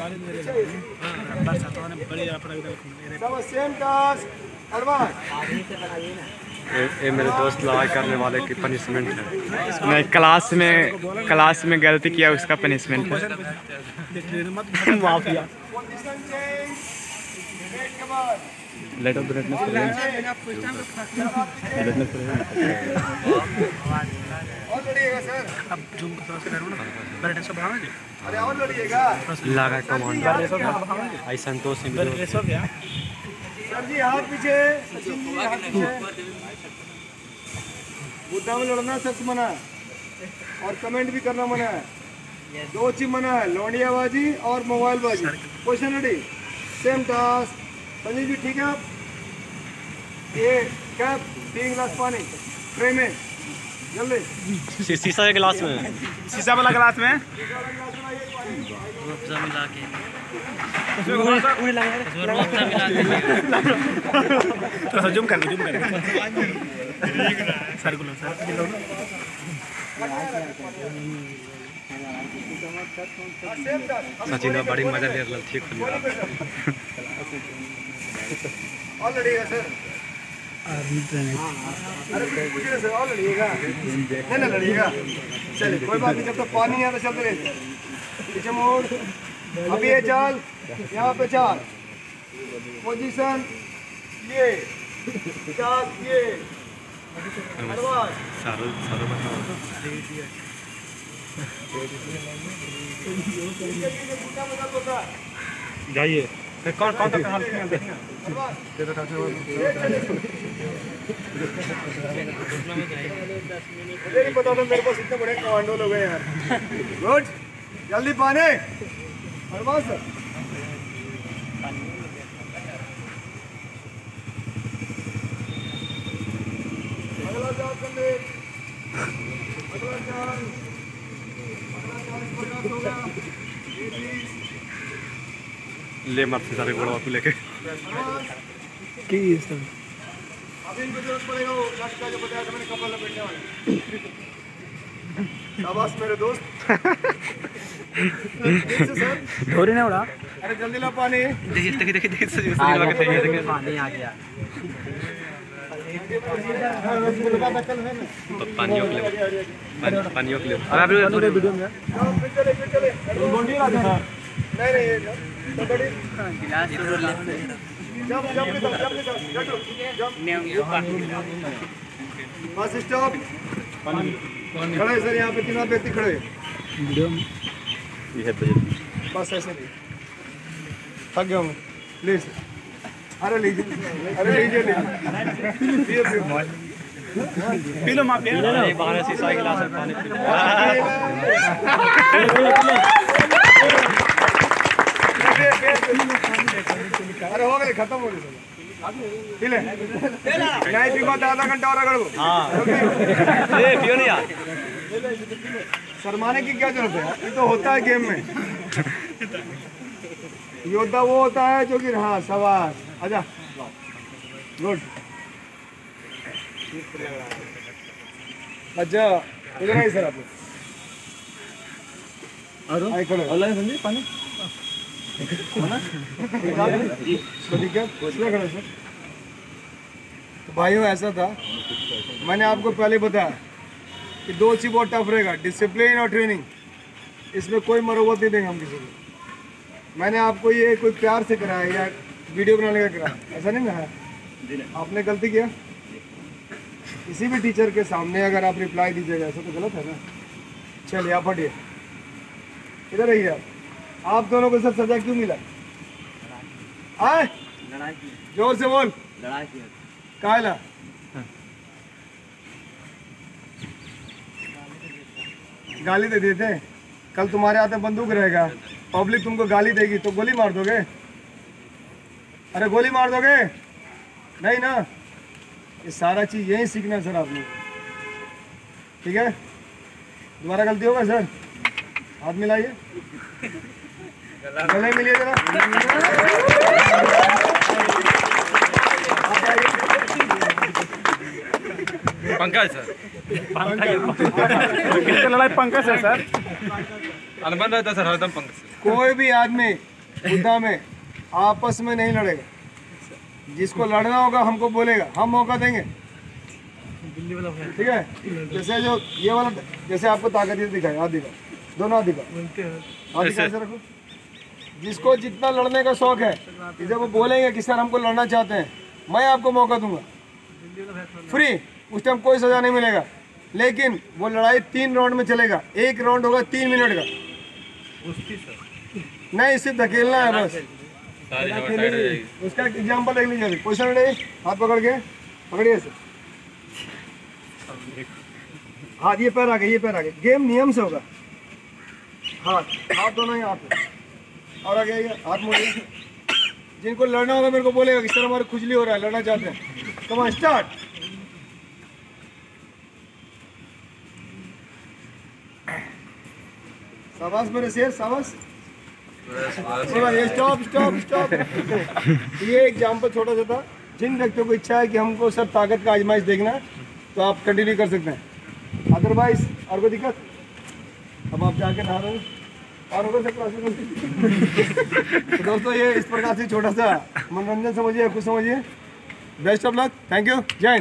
ये मेरे दोस्त लड़ाई करने वाले की पनिशमेंट है। मैं क्लास में गलती किया उसका पनिशमेंट है। माफिया लेट ऑफ लागा कमांडर आई संतोष सिंह जी। हाथ पीछे मुद्दा में लड़ना सख्त मना है और कमेंट भी करना मना है। दो चीज मना है, लौंडियाबाजी और मोबाइल बाजी। Question ready same task. Sanjeev ji ठीक है आप? ये कप 3 गिलास पानी ट्रे में जल्दी शीशा के गिलास में, शीशा वाला गिलास में मिला के थोड़ा जुम कर सचिन बड़ी मजा ले रहा। ठीक है और लड़िएगा सर। अरे कुछ नहीं सर, और लड़िएगा नहीं ना, लड़िएगा चलिए कोई बात नहीं। जब तक पानी नहीं आता चलते रहिए। पीछे मोड़, अभी ये चाल, यहाँ पे चाल पोजीशन, ये चाल, ये जाइए। कौन तक पता था मेरे पास इतने बड़े कमांडो लोग हैं यार। गुड जल्दी पाने अरबाज सर। अगला जाप करने, अगला जाप ले मारते सारे घोड़ा वापस लेके की है सब। अभी इनको जरूरत पड़ेगा वो लास्ट का जो बताया था मैंने कपड़ा लपेटने वाला। शाबाश मेरे दोस्त सर। धोरी ने उड़ा। अरे जल्दी ला पानी। देखिए देखिए देखिए सर देखिए पानी आ गया। पानियों के लिए अरे अभी वीडियो में गोंडी आ गया। नहीं बड़ी गिलास तो लेते हैं। Jump bus stop. खड़े सर यहाँ पे तीनों व्यक्ति खड़े वीडियो में ये बस ऐसे नहीं थक गया हूँ प्लीज। अरे लीजिए अरे लीजिए पी लो माफी बाहर से साइकिल आ सकता है। अरे हो गए खत्म हो गए पी ले। नहीं पी बात आधा घंटा और अगड़ को पियो नहीं यार। शर्माने की क्या जरूरत है, ये तो होता है गेम में। योद्धा वो होता है जो कि हाँ सवार। अच्छा गुड अच्छा इधर आइए सर। आप संजीव पानी खड़ा सर। भाइयों ऐसा था, मैंने आपको पहले बताया कि दो चीज बहुत टफ रहेगा, डिसिप्लिन और ट्रेनिंग। इसमें कोई मरोबत नहीं देंगे हम किसी को। मैंने आपको ये कोई प्यार से कराया या वीडियो बनाने का कराया, ऐसा नहीं कहा। आपने गलती किया। किसी भी टीचर के सामने अगर आप रिप्लाई दीजिएगा ऐसा तो गलत है ना। चलिए आप हटिए, इधर रहिए। आप दोनों को सब सजा क्यों मिला? आए जोर से बोल। लड़ाई की कायला गाली दे दिए थे। कल तुम्हारे हाथ में बंदूक रहेगा, पब्लिक तुमको गाली देगी तो गोली मार दोगे? अरे गोली मार दोगे नहीं ना। ये सारा चीज़ यही सीखना है सर आपने। ठीक है दोबारा गलती होगा सर। हाथ मिलाइए, गले मिलिए जरा। पंकज सर, पंकज लड़ाई पंकज है सर। अनुमान रहता सर हरदम पंकज। कोई भी आदमी मुद्दा में आपस में नहीं लड़ेगा, जिसको लड़ना होगा हमको बोलेगा, हम मौका देंगे, ठीक है। जैसे जो ये वाला, जैसे आपको ताकत दिखाई, हाथ दिखाओ, दोनों हाथ दिखाओ, ऐसे रखो। जिसको जितना लड़ने का शौक है, जब वो बोलेंगे कि सर हमको लड़ना चाहते हैं, मैं आपको मौका दूंगा फ्री, उस टाइम कोई सजा नहीं मिलेगा। लेकिन वो लड़ाई 3 राउंड में चलेगा, एक राउंड होगा 3 मिनट का। नहीं, इसे धकेलना है बस। उसका एग्जाम्पल देख लीजिए, क्वेश्चन हाथ पकड़ के पकड़िए सर, हाँ ये पैर आ गए, ये पैर आ गए। गेम नियम से होगा, हाथ हाथ दोनों ही हाथ और आ गया, हाथ मोड़िए। जिनको लड़ना होगा मेरे को बोलेगा कि सर हमारे खुजली हो रहा है, लड़ना चाहते हैं, कम ऑन स्टार्ट। शाबाश मेरे शेर, शाबाश। ये स्टॉप स्टॉप स्टॉप। ये एग्जाम्पल छोटा सा था। जिन व्यक्तियों को इच्छा है कि हमको सर ताकत का आजमाइश देखना, तो आप कंटिन्यू कर सकते हैं। अदरवाइज और कोई दिक्कत? अब आप जाके नहा रहे हैं और तो दोस्तों, ये इस प्रकार से छोटा सा मनोरंजन समझिए, खुश समझिए। Best of luck, thank you, जय हिंद।